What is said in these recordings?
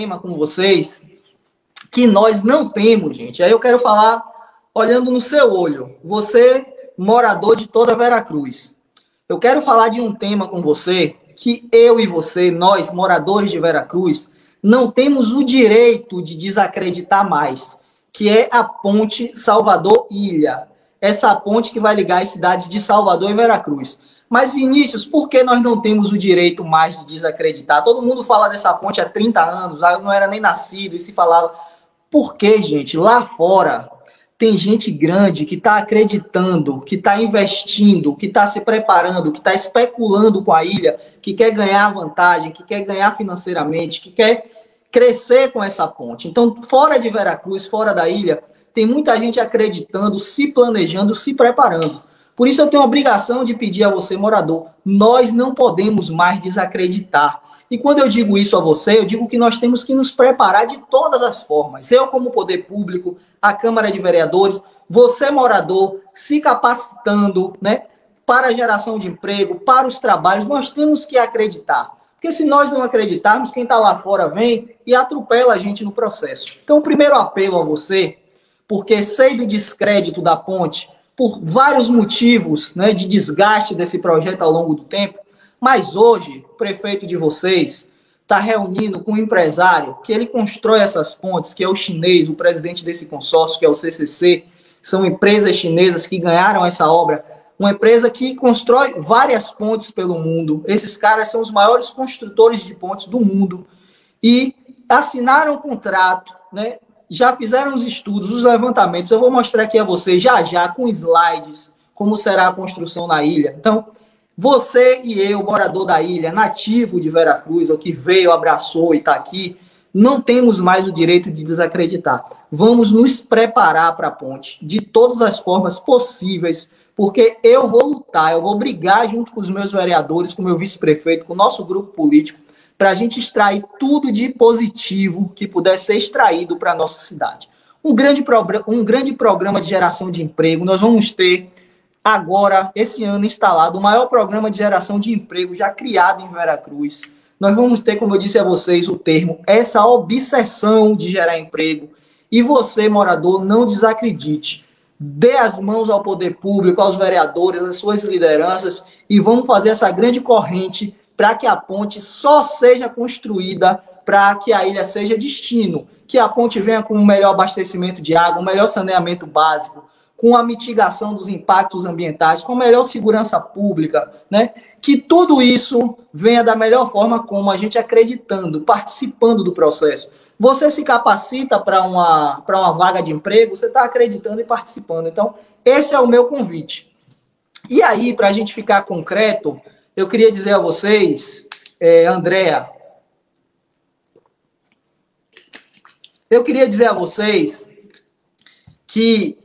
tema com vocês que nós não temos, gente. Aí eu quero falar olhando no seu olho. Você, morador de toda Veracruz. Eu quero falar de um tema com você que eu e você, nós, moradores de Veracruz, não temos o direito de desacreditar mais, que é a ponte Salvador-Ilha. Essa ponte que vai ligar as cidades de Salvador e Veracruz. Mas, Vinícius, por que nós não temos o direito mais de desacreditar? Todo mundo fala dessa ponte há 30 anos, eu não era nem nascido, e se falava... Por que, gente? Lá fora tem gente grande que está acreditando, que está investindo, que está se preparando, que está especulando com a ilha, que quer ganhar vantagem, que quer ganhar financeiramente, que quer crescer com essa ponte. Então, fora de Veracruz, fora da ilha, tem muita gente acreditando, se planejando, se preparando. Por isso eu tenho a obrigação de pedir a você, morador, nós não podemos mais desacreditar. E quando eu digo isso a você, eu digo que nós temos que nos preparar de todas as formas. Eu, como poder público, a Câmara de Vereadores, você, morador, se capacitando, né, para a geração de emprego, para os trabalhos, nós temos que acreditar. Porque se nós não acreditarmos, quem está lá fora vem e atropela a gente no processo. Então, o primeiro apelo a você, porque sei do descrédito da ponte, por vários motivos, né, de desgaste desse projeto ao longo do tempo, mas hoje, o prefeito de vocês está reunindo com um empresário que ele constrói essas pontes, que é o chinês, o presidente desse consórcio, que é o CCC, são empresas chinesas que ganharam essa obra, uma empresa que constrói várias pontes pelo mundo. Esses caras são os maiores construtores de pontes do mundo e assinaram um contrato, né? Já fizeram os estudos, os levantamentos. Eu vou mostrar aqui a vocês já já, com slides, como será a construção na ilha. Então, você e eu, morador da ilha, nativo de Veracruz, ou que veio, abraçou e está aqui, não temos mais o direito de desacreditar. Vamos nos preparar para a ponte de todas as formas possíveis, porque eu vou lutar, eu vou brigar junto com os meus vereadores, com o meu vice-prefeito, com o nosso grupo político, para a gente extrair tudo de positivo que puder ser extraído para a nossa cidade. Um grande programa de geração de emprego, nós vamos ter... Agora, esse ano instalado, o maior programa de geração de emprego já criado em Veracruz. Nós vamos ter, como eu disse a vocês, o termo, essa obsessão de gerar emprego. E você, morador, não desacredite. Dê as mãos ao poder público, aos vereadores, às suas lideranças, e vamos fazer essa grande corrente para que a ponte só seja construída, para que a ilha seja destino, que a ponte venha com um melhor abastecimento de água, um melhor saneamento básico, com a mitigação dos impactos ambientais, com melhor segurança pública, né? Que tudo isso venha da melhor forma, como a gente acreditando, participando do processo. Você se capacita para uma vaga de emprego, você está acreditando e participando. Então, esse é o meu convite. E aí, para a gente ficar concreto, eu queria dizer a vocês, Andréa, eu queria dizer a vocês que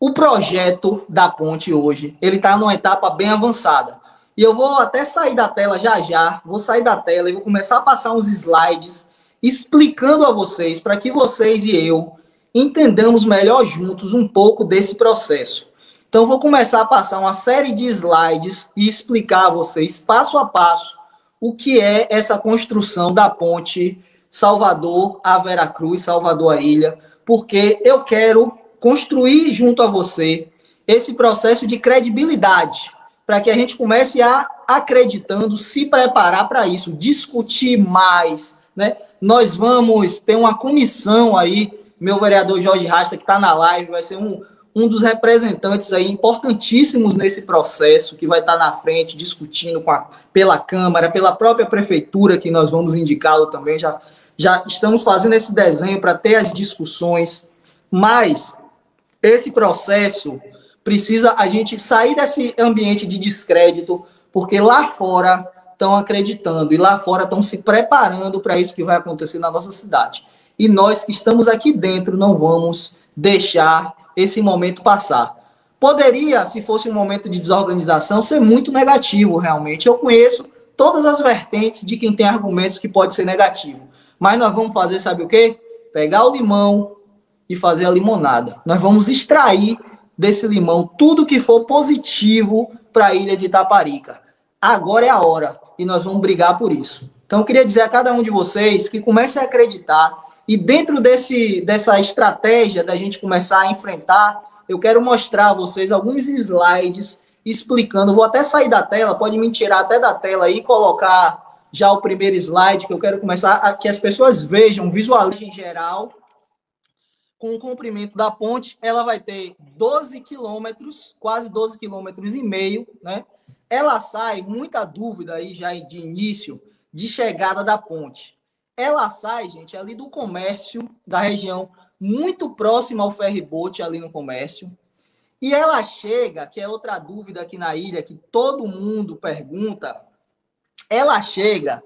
o projeto da ponte hoje, ele está numa etapa bem avançada. E eu vou até sair da tela já já, vou sair da tela e vou começar a passar uns slides explicando a vocês, para que vocês e eu entendamos melhor juntos um pouco desse processo. Então, eu vou começar a passar uma série de slides e explicar a vocês, passo a passo, o que é essa construção da ponte Salvador a Veracruz, Salvador à Ilha, porque eu quero... construir junto a você esse processo de credibilidade, para que a gente comece a acreditando, se preparar para isso, discutir mais, né? Nós vamos ter uma comissão aí, meu vereador Jorge Rasta, que está na live, vai ser um dos representantes aí importantíssimos nesse processo, que vai estar na frente, discutindo pela Câmara, pela própria Prefeitura, que nós vamos indicá-lo também, já estamos fazendo esse desenho para ter as discussões, mas... esse processo precisa a gente sair desse ambiente de descrédito, porque lá fora estão acreditando e lá fora estão se preparando para isso que vai acontecer na nossa cidade. E nós que estamos aqui dentro não vamos deixar esse momento passar. Poderia, se fosse um momento de desorganização, ser muito negativo realmente. Eu conheço todas as vertentes de quem tem argumentos que pode ser negativo. Mas nós vamos fazer, sabe o quê? Pegar o limão e fazer a limonada. Nós vamos extrair desse limão tudo que for positivo para a ilha de Itaparica. Agora é a hora, e nós vamos brigar por isso. Então, eu queria dizer a cada um de vocês que comece a acreditar. E dentro dessa estratégia da gente começar a enfrentar, eu quero mostrar a vocês alguns slides explicando. Vou até sair da tela, pode me tirar até da tela e colocar já o primeiro slide, que eu quero começar a que as pessoas vejam, visualizem em geral, com o comprimento da ponte. Ela vai ter 12 quilômetros, quase 12 quilômetros e meio, né? Ela sai, muita dúvida aí já de início, de chegada da ponte. Ela sai, gente, ali do comércio da região, muito próxima ao ferry-boat, ali no comércio. E ela chega, que é outra dúvida aqui na ilha, que todo mundo pergunta, ela chega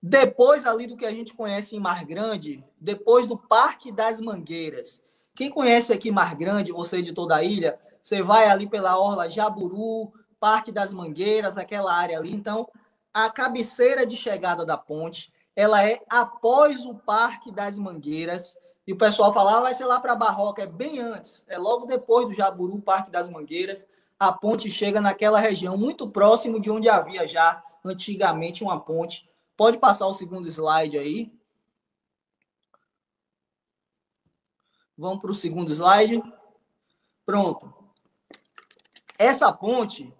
depois ali do que a gente conhece em Mar Grande, depois do Parque das Mangueiras. Quem conhece aqui Mar Grande, você de toda a ilha, você vai ali pela Orla Jaburu, Parque das Mangueiras, aquela área ali. Então, a cabeceira de chegada da ponte, ela é após o Parque das Mangueiras. E o pessoal fala, vai ser lá para a Barroca, é bem antes, é logo depois do Jaburu, Parque das Mangueiras. A ponte chega naquela região, muito próximo de onde havia já antigamente uma ponte. Pode passar o segundo slide aí. Vamos para o segundo slide. Pronto. Essa ponte,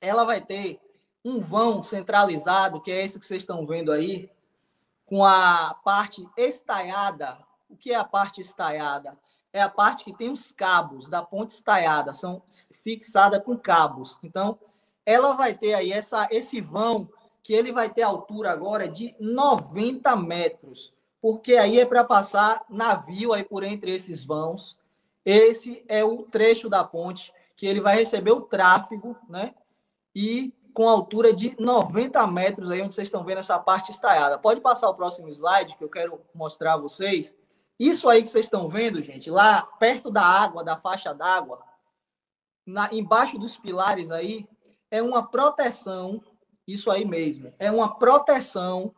ela vai ter um vão centralizado, que é esse que vocês estão vendo aí, com a parte estaiada. O que é a parte estaiada? É a parte que tem os cabos da ponte estaiada, são fixada com cabos. Então, ela vai ter aí esse vão, que ele vai ter altura agora de 90 metros, porque aí é para passar navio aí por entre esses vãos. Esse é o trecho da ponte que ele vai receber o tráfego, né? E com altura de 90 metros, aí onde vocês estão vendo essa parte estaiada. Pode passar o próximo slide, que eu quero mostrar a vocês. Isso aí que vocês estão vendo, gente, lá perto da água, da faixa d'água, embaixo dos pilares aí, é uma proteção, isso aí mesmo, é uma proteção,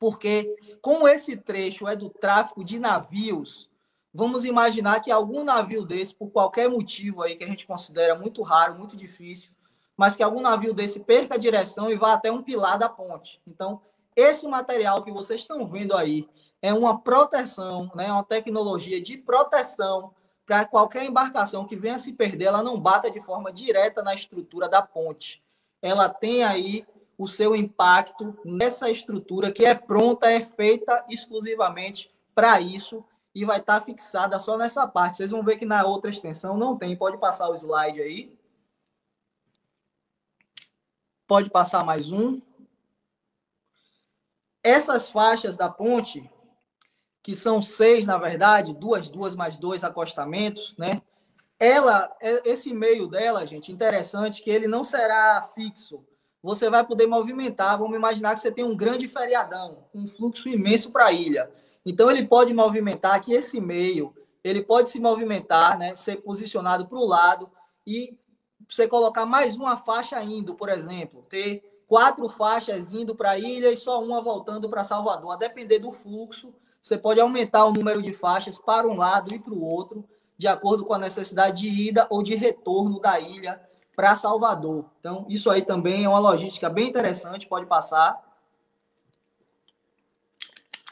porque como esse trecho é do tráfego de navios, vamos imaginar que algum navio desse, por qualquer motivo aí que a gente considera muito raro, muito difícil, mas que algum navio desse perca a direção e vá até um pilar da ponte. Então, esse material que vocês estão vendo aí é uma proteção, né? Uma tecnologia de proteção, para qualquer embarcação que venha se perder, ela não bata de forma direta na estrutura da ponte. Ela tem aí o seu impacto nessa estrutura que é pronta, é feita exclusivamente para isso e vai estar fixada só nessa parte. Vocês vão ver que na outra extensão não tem. Pode passar o slide aí. Pode passar mais um. Essas faixas da ponte, que são 6, na verdade, duas mais 2 acostamentos, né? Esse meio dela, gente, interessante, que ele não será fixo. Você vai poder movimentar. Vamos imaginar que você tem um grande feriadão, um fluxo imenso para a ilha. Então, ele pode movimentar aqui esse meio, ele pode se movimentar, né? Ser posicionado para o lado e você colocar mais uma faixa indo, por exemplo, ter 4 faixas indo para a ilha e só uma voltando para Salvador. A depender do fluxo, você pode aumentar o número de faixas para um lado e para o outro, de acordo com a necessidade de ida ou de retorno da ilha para Salvador. Então, isso aí também é uma logística bem interessante, pode passar.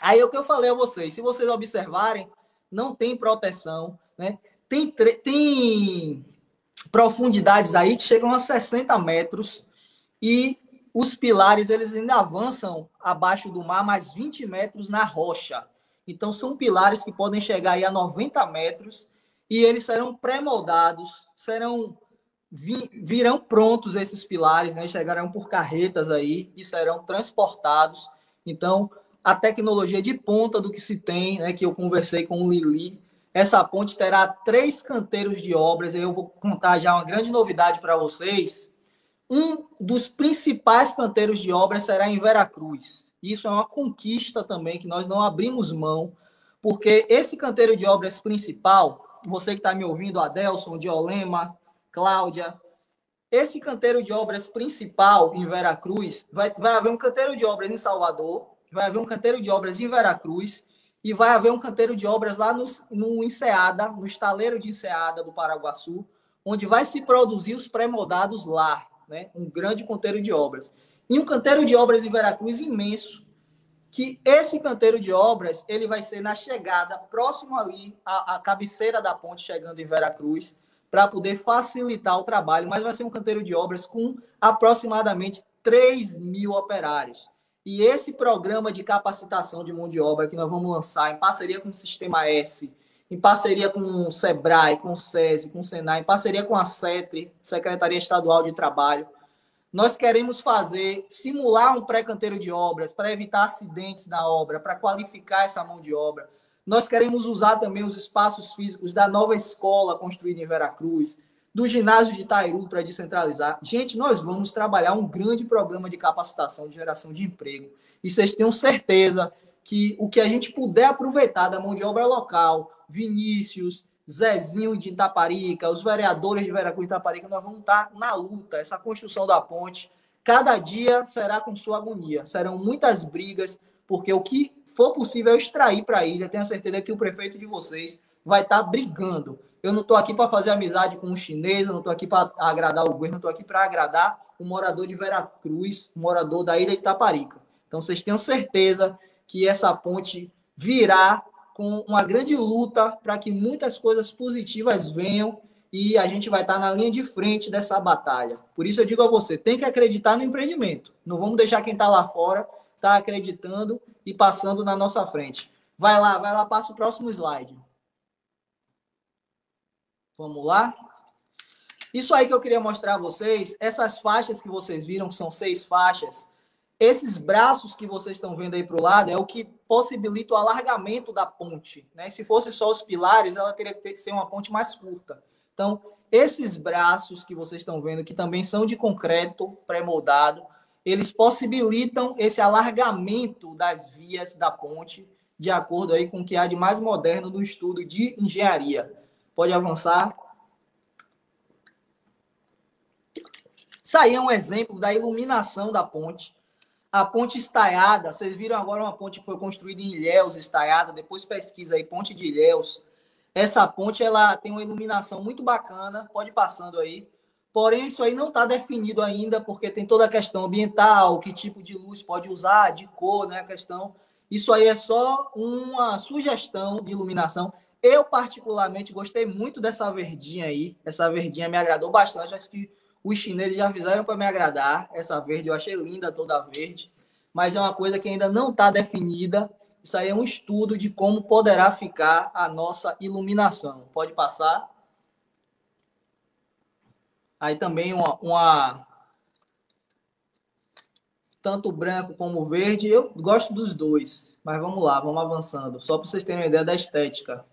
Aí é o que eu falei a vocês, se vocês observarem, não tem proteção, né? Tem profundidades aí que chegam a 60 metros e os pilares eles ainda avançam abaixo do mar mais 20 metros na rocha. Então, são pilares que podem chegar aí a 90 metros e eles serão pré-moldados, virão prontos esses pilares, né? Chegarão por carretas aí e serão transportados. Então, a tecnologia de ponta do que se tem, né, que eu conversei com o Lili, essa ponte terá 3 canteiros de obras. Eu vou contar já uma grande novidade para vocês. Um dos principais canteiros de obras será em Veracruz. Isso é uma conquista também, que nós não abrimos mão, porque esse canteiro de obras principal, você que está me ouvindo, Adelson, Diolema, Cláudia, esse canteiro de obras principal em Veracruz, vai haver um canteiro de obras em Salvador, vai haver um canteiro de obras em Veracruz e vai haver um canteiro de obras lá no Enseada, no Estaleiro de Enseada do Paraguaçu, onde vai se produzir os pré-moldados lá. Né? Um grande canteiro de obras. e um canteiro de obras em Veracruz imenso, que esse canteiro de obras ele vai ser na chegada, próximo ali à cabeceira da ponte, chegando em Veracruz, para poder facilitar o trabalho, mas vai ser um canteiro de obras com aproximadamente 3 mil operários. E esse programa de capacitação de mão de obra que nós vamos lançar em parceria com o Sistema S, em parceria com o SEBRAE, com o SESI, com o SENAI, em parceria com a SETRE, Secretaria Estadual de Trabalho, nós queremos fazer, simular um pré-canteiro de obras para evitar acidentes na obra, para qualificar essa mão de obra. Nós queremos usar também os espaços físicos da nova escola construída em Veracruz, do ginásio de Tairu para descentralizar. Gente, nós vamos trabalhar um grande programa de capacitação, de geração de emprego. E vocês tenham certeza que o que a gente puder aproveitar da mão de obra local, Vinícius, Zezinho de Itaparica, os vereadores de Veracruz e Itaparica, nós vamos estar na luta. Essa construção da ponte, cada dia será com sua agonia. Serão muitas brigas, porque o que for possível extrair para a ilha, tenho certeza que o prefeito de vocês vai estar brigando. Eu não estou aqui para fazer amizade com um chinês, eu não estou aqui para agradar o governo, eu estou aqui para agradar o morador de Veracruz, o morador da ilha de Itaparica. Então, vocês tenham certeza que essa ponte virá com uma grande luta para que muitas coisas positivas venham e a gente vai estar na linha de frente dessa batalha. Por isso eu digo a você, tem que acreditar no empreendimento. Não vamos deixar quem está lá fora estar acreditando e passando na nossa frente. Vai lá, passa o próximo slide. Vamos lá? Isso aí que eu queria mostrar a vocês, essas faixas que vocês viram, que são 6 faixas, esses braços que vocês estão vendo aí para o lado é o que possibilita o alargamento da ponte, né? Se fosse só os pilares, ela teria que ser uma ponte mais curta. Então, esses braços que vocês estão vendo, que também são de concreto pré-moldado, eles possibilitam esse alargamento das vias da ponte, de acordo aí com o que há de mais moderno no estudo de engenharia. Pode avançar. Isso aí é um exemplo da iluminação da ponte. A ponte estaiada, vocês viram agora uma ponte que foi construída em Ilhéus, estaiada, depois pesquisa aí, ponte de Ilhéus. Essa ponte, ela tem uma iluminação muito bacana, pode ir passando aí. Porém, isso aí não está definido ainda, porque tem toda a questão ambiental, que tipo de luz pode usar, de cor, né, a questão. Isso aí é só uma sugestão de iluminação. Eu, particularmente, gostei muito dessa verdinha aí. Essa verdinha me agradou bastante, acho que os chineses já fizeram para me agradar. Essa verde eu achei linda, toda verde. Mas é uma coisa que ainda não está definida. Isso aí é um estudo de como poderá ficar a nossa iluminação. Pode passar. Aí também tanto branco como verde. Eu gosto dos dois. Mas vamos lá, vamos avançando. Só para vocês terem uma ideia da estética.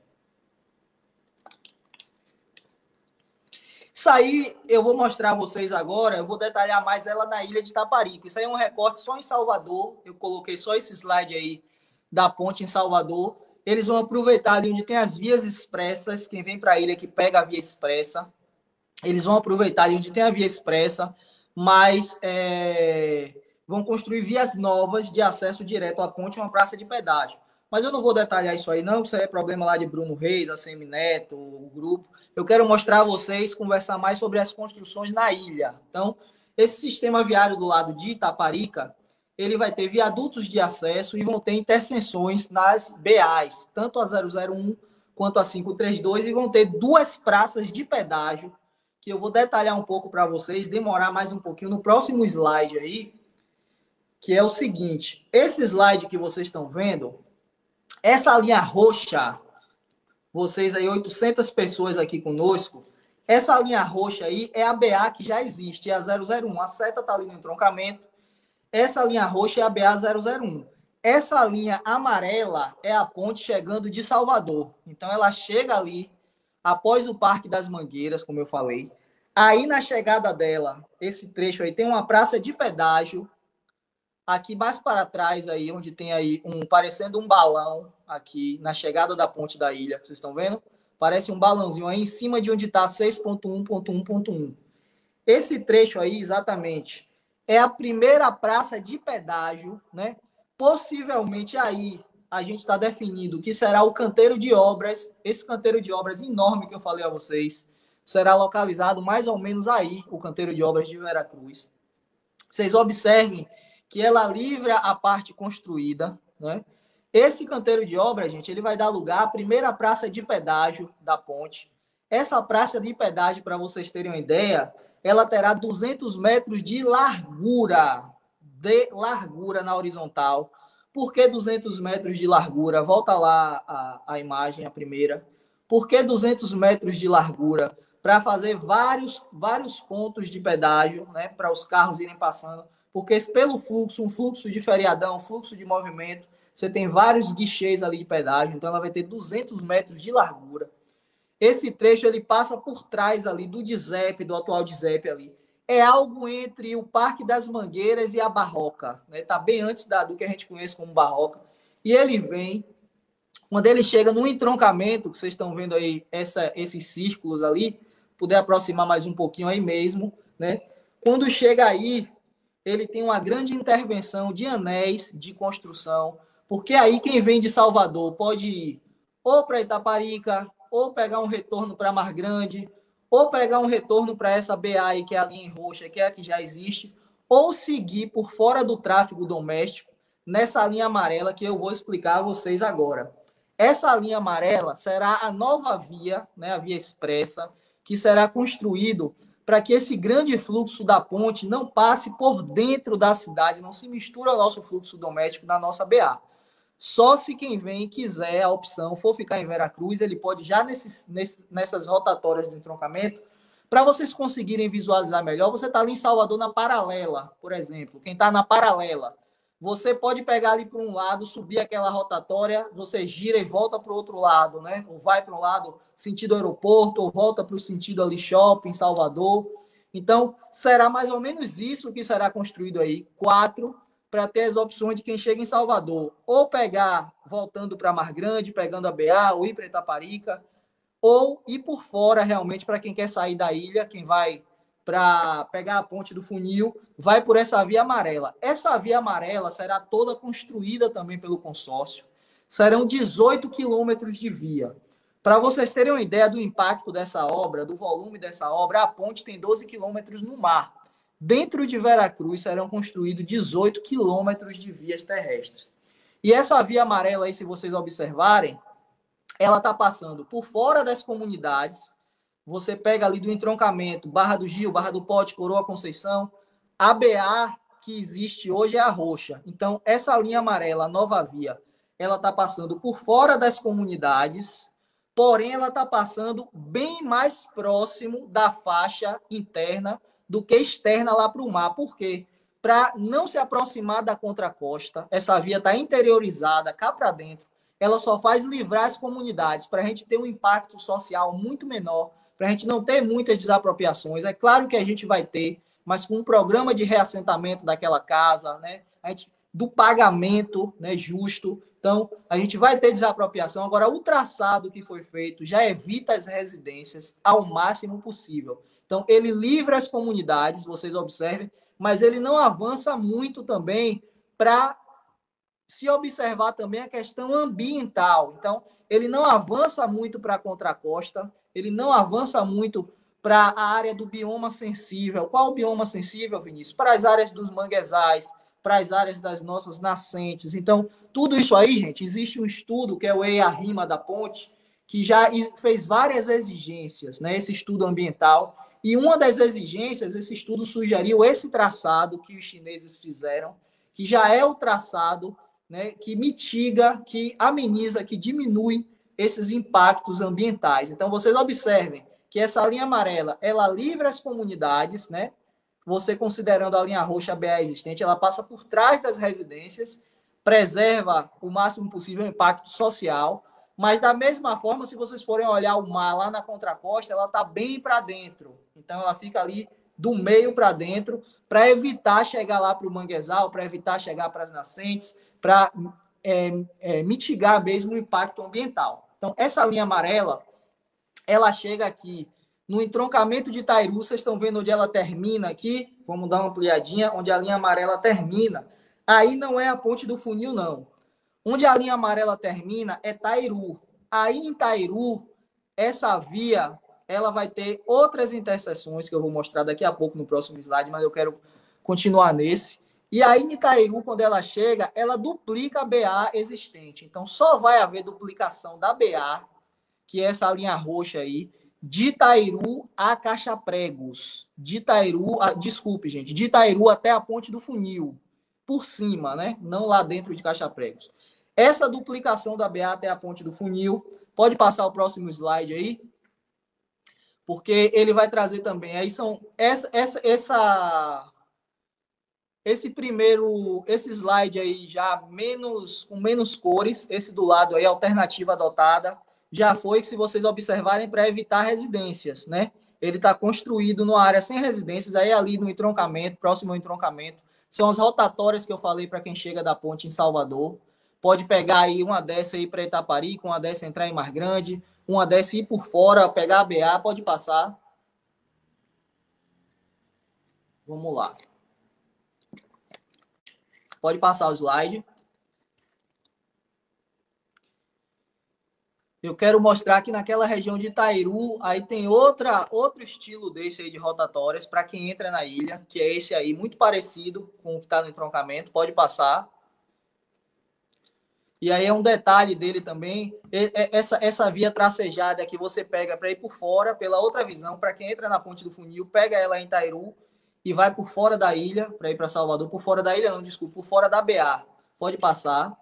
Isso aí eu vou mostrar a vocês agora, eu vou detalhar mais ela na ilha de Itaparica. Isso aí é um recorte só em Salvador, eu coloquei só esse slide aí da ponte em Salvador. Eles vão aproveitar ali onde tem as vias expressas, quem vem para a ilha que pega a via expressa, eles vão aproveitar ali onde tem a via expressa, mas vão construir vias novas de acesso direto à ponte e uma praça de pedágio. Mas eu não vou detalhar isso aí, não, isso aí é problema lá de Bruno Reis, a ACM Neto, o grupo. Eu quero mostrar a vocês, conversar mais sobre as construções na ilha. Então, esse sistema viário do lado de Itaparica, ele vai ter viadutos de acesso e vão ter interseções nas BAs, tanto a 001 quanto a 532, e vão ter 2 praças de pedágio, que eu vou detalhar um pouco para vocês, demorar mais um pouquinho no próximo slide aí, que é o seguinte, esse slide que vocês estão vendo... Essa linha roxa, vocês aí, 800 pessoas aqui conosco, essa linha roxa aí é a BA que já existe, é a 001, a seta está ali no entroncamento, essa linha roxa é a BA 001. Essa linha amarela é a ponte chegando de Salvador, então ela chega ali, após o Parque das Mangueiras, como eu falei, aí na chegada dela, esse trecho aí tem uma praça de pedágio, aqui mais para trás, aí, onde tem aí parecendo um balão, aqui na chegada da ponte da ilha, vocês estão vendo? Parece um balãozinho aí em cima de onde está 6.1.1.1. Esse trecho aí, exatamente, é a primeira praça de pedágio, né? Possivelmente aí a gente está definindo que será o canteiro de obras, esse canteiro de obras enorme que eu falei a vocês, será localizado mais ou menos aí, o canteiro de obras de Veracruz. Vocês observem que ela livra a parte construída, né? Esse canteiro de obra, gente, ele vai dar lugar à primeira praça de pedágio da ponte. Essa praça de pedágio, para vocês terem uma ideia, ela terá 200 metros de largura na horizontal. Por que 200 metros de largura? Volta lá a imagem, a primeira. Por que 200 metros de largura? Para fazer vários pontos de pedágio, né, para os carros irem passando. Porque pelo fluxo, um fluxo de feriadão, um fluxo de movimento, você tem vários guichês ali de pedágio, então ela vai ter 200 metros de largura. Esse trecho ele passa por trás ali do DZEP, do atual DZEP ali. É algo entre o Parque das Mangueiras e a Barroca, né? Tá bem antes do que a gente conhece como Barroca. E ele vem, quando ele chega no entroncamento, que vocês estão vendo aí esses círculos ali, puder aproximar mais um pouquinho aí mesmo, né? Quando chega aí, ele tem uma grande intervenção de anéis de construção, porque aí quem vem de Salvador pode ir ou para Itaparica, ou pegar um retorno para Mar Grande, ou pegar um retorno para essa BA aí, que é a linha em roxa, que é a que já existe, ou seguir por fora do tráfego doméstico nessa linha amarela que eu vou explicar a vocês agora. Essa linha amarela será a nova via, né, a via expressa, que será construído para que esse grande fluxo da ponte não passe por dentro da cidade, não se misture ao nosso fluxo doméstico da nossa BA. Só se quem vem quiser a opção for ficar em Veracruz, ele pode já nessas rotatórias do entroncamento. Para vocês conseguirem visualizar melhor, você está ali em Salvador na paralela, por exemplo. Quem está na paralela, você pode pegar ali para um lado, subir aquela rotatória, você gira e volta para o outro lado, né? Ou vai para um lado sentido aeroporto, ou volta para o sentido ali shopping, Salvador. Então, será mais ou menos isso que será construído aí. 4, para ter as opções de quem chega em Salvador. Ou pegar, voltando para Mar Grande, pegando a BA, ou ir para Itaparica, ou ir por fora realmente para quem quer sair da ilha, quem vai para pegar a Ponte do Funil, vai por essa via amarela. Essa via amarela será toda construída também pelo consórcio. Serão 18 quilômetros de via. Para vocês terem uma ideia do impacto dessa obra, do volume dessa obra, a ponte tem 12 quilômetros no mar. Dentro de Veracruz serão construídos 18 quilômetros de vias terrestres. E essa via amarela aí, se vocês observarem, ela está passando por fora das comunidades. Você pega ali do entroncamento, Barra do Gil, Barra do Pote, Coroa, Conceição. A BA que existe hoje é a roxa. Então, essa linha amarela, a nova via, ela está passando por fora das comunidades, porém ela está passando bem mais próximo da faixa interna do que externa lá para o mar. Por quê? Para não se aproximar da contracosta, essa via está interiorizada, cá para dentro, ela só faz livrar as comunidades, para a gente ter um impacto social muito menor, para a gente não ter muitas desapropriações. É claro que a gente vai ter, mas com um programa de reassentamento daquela casa, né? Do pagamento, né, justo. Então, a gente vai ter desapropriação. Agora, o traçado que foi feito já evita as residências ao máximo possível. Então, ele livra as comunidades, vocês observem, mas ele não avança muito também para se observar também a questão ambiental. Então, ele não avança muito para a contracosta, ele não avança muito para a área do bioma sensível. Qual o bioma sensível, Vinícius? Para as áreas dos manguezais, para as áreas das nossas nascentes. Então, tudo isso aí, gente, existe um estudo que é o EIA/RIMA da ponte, que já fez várias exigências, né, esse estudo ambiental. E uma das exigências, esse estudo sugeriu esse traçado que os chineses fizeram, que já é o traçado, né, que mitiga, que ameniza, que diminui esses impactos ambientais. Então, vocês observem que essa linha amarela, ela livra as comunidades, né? Você considerando a linha roxa BA existente, ela passa por trás das residências, preserva o máximo possível o impacto social, mas da mesma forma, se vocês forem olhar o mar lá na contracosta, ela está bem para dentro. Então, ela fica ali do meio para dentro, para evitar chegar lá para o manguezal, para evitar chegar para as nascentes, para mitigar mesmo o impacto ambiental. Então, essa linha amarela, ela chega aqui no entroncamento de Tairu. Vocês estão vendo onde ela termina aqui? Vamos dar uma ampliadinha, onde a linha amarela termina. Aí não é a Ponte do Funil, não. Onde a linha amarela termina é Tairu. Aí em Tairu, essa via, ela vai ter outras interseções que eu vou mostrar daqui a pouco no próximo slide, mas eu quero continuar nesse. E aí, em Itairu, quando ela chega, ela duplica a BA existente. Então, só vai haver duplicação da BA, que é essa linha roxa aí, de Itairu a Caixa Pregos. De Itairu, desculpe, gente, de Itairu até a Ponte do Funil, por cima, né? Não lá dentro de Caixa Pregos. Essa duplicação da BA até a Ponte do Funil, pode passar o próximo slide aí, porque ele vai trazer também. Aí são esse slide aí já com menos cores, esse do lado aí, alternativa adotada, já foi, que se vocês observarem, para evitar residências, né? Ele está construído numa área sem residências, aí ali no entroncamento, próximo ao entroncamento, são as rotatórias que eu falei para quem chega da ponte em Salvador. Pode pegar aí uma dessa aí para Itaparica, uma dessa entrar em Mar Grande, uma dessa ir por fora, pegar a BA, pode passar. Vamos lá. Pode passar o slide. Eu quero mostrar que naquela região de Tairu, aí tem outro estilo desse aí de rotatórias para quem entra na ilha, que é esse aí, muito parecido com o que está no entroncamento. Pode passar. E aí é um detalhe dele também, essa via tracejada que você pega para ir por fora, pela outra visão, para quem entra na Ponte do Funil, pega ela em Tairu e vai por fora da ilha, para ir para Salvador, por fora da ilha não, desculpa, por fora da BA. Pode passar.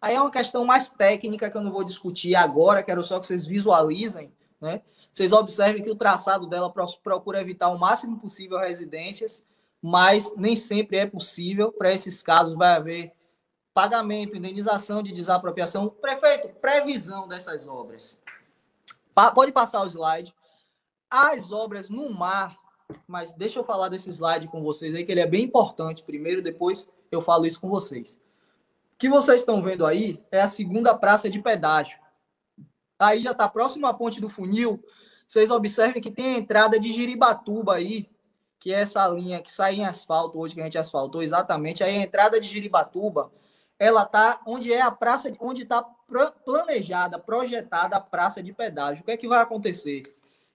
Aí é uma questão mais técnica que eu não vou discutir agora, quero só que vocês visualizem, né? Vocês observem que o traçado dela procura evitar o máximo possível residências, mas nem sempre é possível. Para esses casos vai haver pagamento, indenização de desapropriação. Prefeito, previsão dessas obras. Pode passar o slide. As obras no mar, mas deixa eu falar desse slide com vocês aí, que ele é bem importante primeiro, depois eu falo isso com vocês. O que vocês estão vendo aí é a segunda praça de pedágio. Aí já está próximo à Ponte do Funil. Vocês observem que tem a entrada de Giribatuba aí, que é essa linha que sai em asfalto hoje, que a gente asfaltou exatamente. Aí a entrada de Giribatuba, ela está onde é a praça, onde está planejada, projetada a praça de pedágio. O que é que vai acontecer?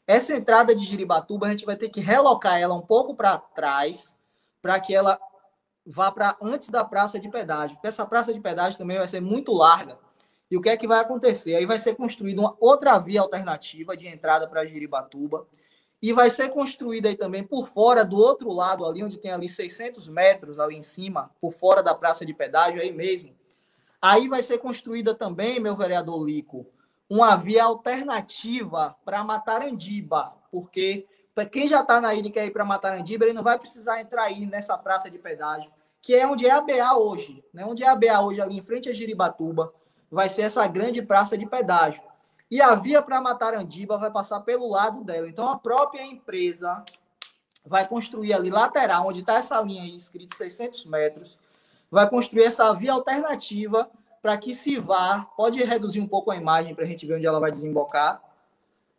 Essa entrada de Giribatuba, a gente vai ter que relocar ela um pouco para trás, para que ela vá para antes da praça de pedágio, porque essa praça de pedágio também vai ser muito larga. E o que é que vai acontecer? Aí vai ser construída uma outra via alternativa de entrada para Giribatuba, e vai ser construída aí também por fora, do outro lado ali, onde tem ali 600 metros ali em cima, por fora da praça de pedágio, aí mesmo. Aí vai ser construída também, meu vereador Lico, uma via alternativa para Matarandiba, porque para quem já está na ilha e quer ir para Matarandiba, ele não vai precisar entrar aí nessa praça de pedágio, que é onde é a BA hoje, né? Onde é a BA hoje, ali em frente a Giribatuba, vai ser essa grande praça de pedágio. E a via para Matarandiba vai passar pelo lado dela. Então, a própria empresa vai construir ali, lateral, onde está essa linha aí, escrito 600 metros, vai construir essa via alternativa para que se vá, pode reduzir um pouco a imagem para a gente ver onde ela vai desembocar,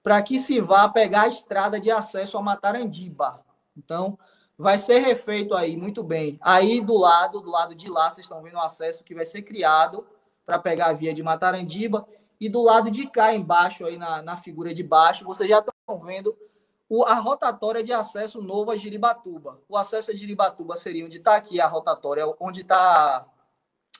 para que se vá pegar a estrada de acesso a Matarandiba. Então, vai ser refeito aí, muito bem. Aí, do lado de lá, vocês estão vendo o acesso que vai ser criado para pegar a via de Matarandiba. E do lado de cá, embaixo, aí na figura de baixo, vocês já estão vendo a rotatória de acesso novo a Giribatuba. O acesso a Giribatuba seria onde está aqui a rotatória, onde está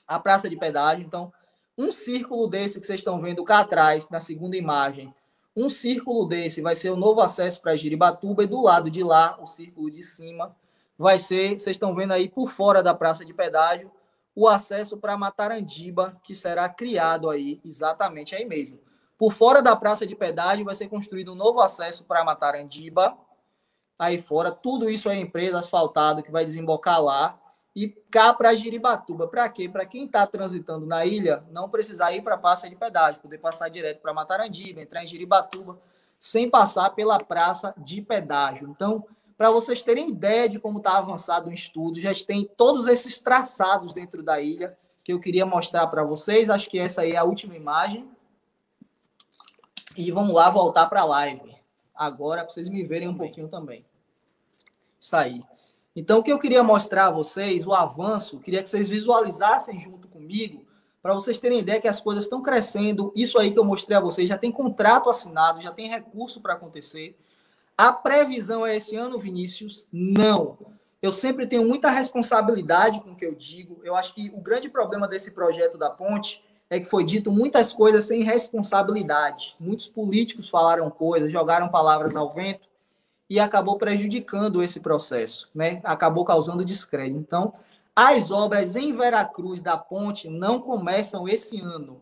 a praça de pedágio. Então, um círculo desse que vocês estão vendo cá atrás, na segunda imagem, um círculo desse vai ser o novo acesso para Giribatuba, e do lado de lá, o círculo de cima, vai ser, vocês estão vendo aí por fora da praça de pedágio, o acesso para Matarandiba, que será criado aí, exatamente aí mesmo. Por fora da praça de pedágio vai ser construído um novo acesso para Matarandiba, aí fora, tudo isso é empresa asfaltada que vai desembocar lá, e cá para Giribatuba. Para quê? Para quem está transitando na ilha, não precisar ir para a praça de pedágio, poder passar direto para Matarandiba, entrar em Giribatuba, sem passar pela praça de pedágio. Então, para vocês terem ideia de como está avançado o estudo, já tem todos esses traçados dentro da ilha que eu queria mostrar para vocês. Acho que essa aí é a última imagem. E vamos lá voltar para a live. Agora, para vocês me verem um pouquinho também. Isso aí. Então, o que eu queria mostrar a vocês, o avanço, queria que vocês visualizassem junto comigo, para vocês terem ideia que as coisas estão crescendo. Isso aí que eu mostrei a vocês, já tem contrato assinado, já tem recurso para acontecer. A previsão é esse ano, Vinícius? Não. Eu sempre tenho muita responsabilidade com o que eu digo. Eu acho que o grande problema desse projeto da ponte é que foi dito muitas coisas sem responsabilidade. Muitos políticos falaram coisas, jogaram palavras ao vento e acabou prejudicando esse processo, né? Acabou causando descrédito. Então, as obras em Veracruz da ponte não começam esse ano.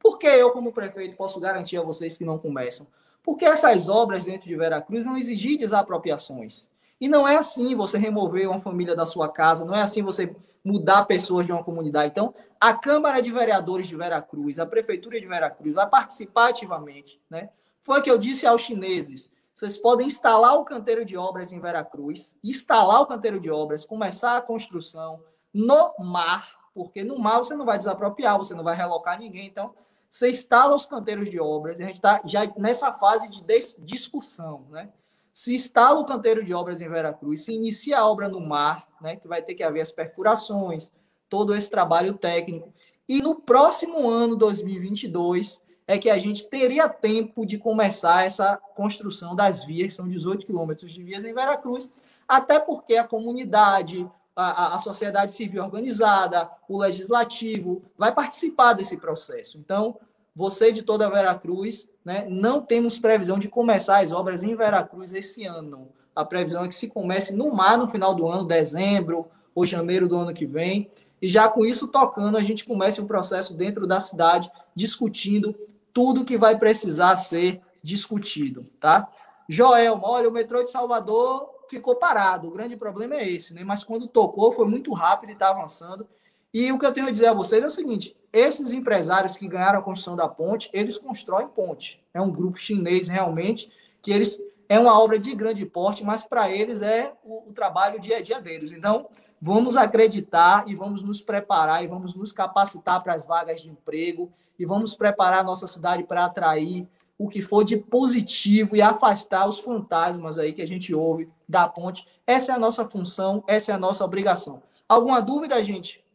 Por que eu, como prefeito, posso garantir a vocês que não começam? Porque essas obras dentro de Veracruz vão exigir desapropriações. E não é assim você remover uma família da sua casa, não é assim você mudar pessoas de uma comunidade. Então, a Câmara de Vereadores de Veracruz, a Prefeitura de Veracruz vai participar ativamente, né? Foi o que eu disse aos chineses. Vocês podem instalar o canteiro de obras em Veracruz, instalar o canteiro de obras, começar a construção no mar, porque no mar você não vai desapropriar, você não vai relocar ninguém, então... Você instala os canteiros de obras, e a gente está já nessa fase de discussão, né? Se instala o canteiro de obras em Veracruz, se inicia a obra no mar, né? Que vai ter que haver as perfurações, todo esse trabalho técnico. E no próximo ano, 2022, é que a gente teria tempo de começar essa construção das vias, são 18 quilômetros de vias em Veracruz, até porque a comunidade... A sociedade civil organizada, o legislativo, vai participar desse processo. Então, você de toda Veracruz, né, não temos previsão de começar as obras em Veracruz esse ano. A previsão é que se comece no mar no final do ano, dezembro ou janeiro do ano que vem, e já com isso tocando, a gente comece um processo dentro da cidade, discutindo tudo que vai precisar ser discutido, tá? Joel, olha, o metrô de Salvador... ficou parado, o grande problema é esse, né? Mas quando tocou, foi muito rápido e está avançando. E o que eu tenho a dizer a vocês é o seguinte, esses empresários que ganharam a construção da ponte, eles constroem ponte. É um grupo chinês, realmente, que eles é uma obra de grande porte, mas para eles é o trabalho dia a dia deles. Então, vamos acreditar e vamos nos preparar e vamos nos capacitar para as vagas de emprego e vamos preparar a nossa cidade para atrair o que for de positivo e afastar os fantasmas aí que a gente ouve da ponte. Essa é a nossa função, essa é a nossa obrigação. Alguma dúvida, gente?